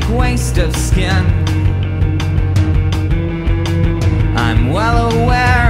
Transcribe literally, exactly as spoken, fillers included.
big waste of skin. I'm well aware